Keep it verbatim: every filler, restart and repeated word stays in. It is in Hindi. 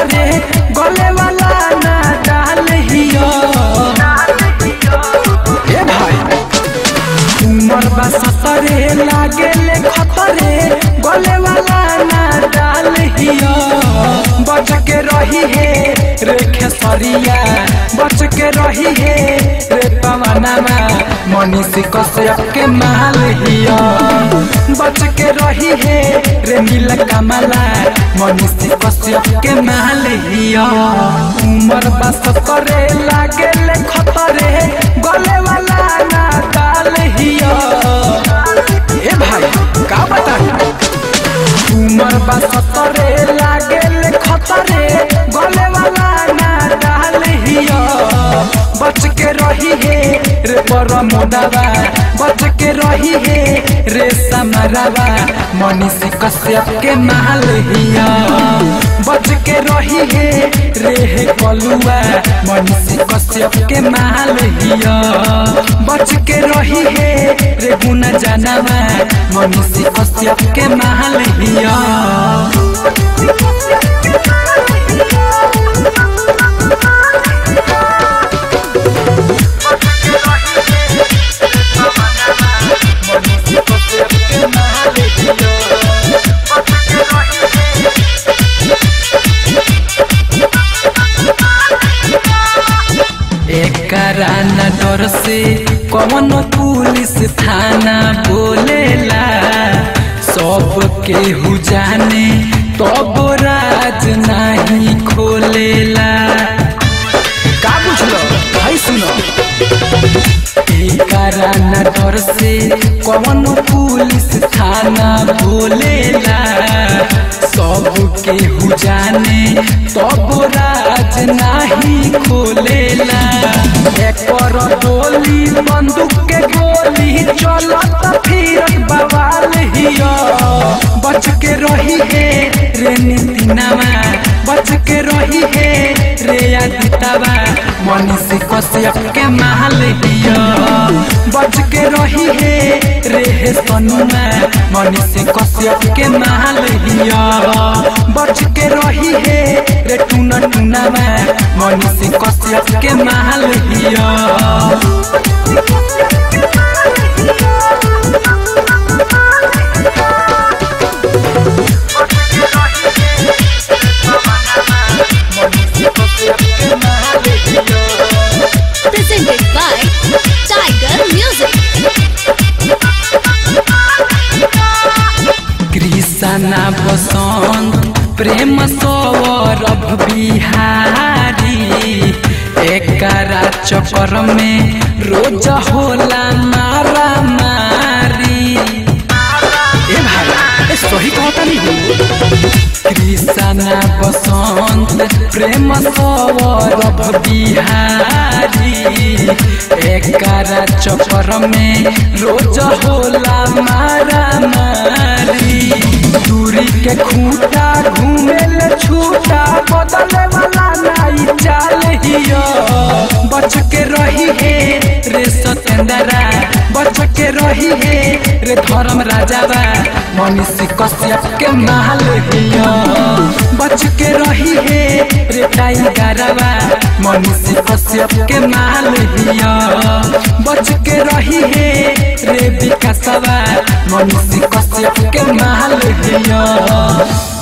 रे गले वाला ना डाल हियो ए भाई उमर बसत रे लागे ले खतरे गले वाला ना डाल हियो बच के रही है रे खेसरिया बच के रही है रे पवना मनीष कश्यप के माल हिया बच के रही है रे मिल कमला मनीष कश्यप के माल हिया उमर बस करे लागे ले खतरे गले वाला ना डाल हिया ए भाई का बता उमर बस करे लागे ले खतरे गले वाला ना डाल हिया बच के रही है मोदावा बच के रही है रे समरावा मनीष कश्यप के माल हिया बच के रही है रे कलुआ मनीष कश्यप के माल हिया बच के रही है रे गुण जानवा मनीष कश्यप के माल हिया राना डर से कौन पुलिस थाना बोलेला सब केहू जाने तब तो राज नहीं खोलेला का बुझलो भाई सुनो राना डर से कौन पुलिस थाना बोलेला सब केहू जाने तब तो राज नहीं खोलेला पर डोली बंदूक के गोली चलत फिर बवाल हिया बच के रही है रे नितिनावा बच के रही है रे आदितावा मनीष कश्यप के माल हिया बच के रही है रे सनुमा मनीष कश्यप के माल हिया बच के रही है रे टूना टूना मनीष कश्यप के माल हिया कृष्णा बसंत प्रेम सौरभ बिहारी एकरा चक्कर में रोज होला मारा मारी ए भाई ए सही कहता नहीं कृष्णा बसंत प्रेम सौरभ बिहारी एकरा चक्कर में रोज होला मारा मारी दूरी के खूटा घूमेल छूटा बदले वाला नाई चाल हिया बच के रही है रे सतेंद्रा बच के रही है रे धर्म राजावा मनीष कश्यप के माल हिया बच के रही है रे टाइगरवा मनीष कश्यप के माल हिया बच के रही है रे विकासवा मनीष कश्यप के माल हिया।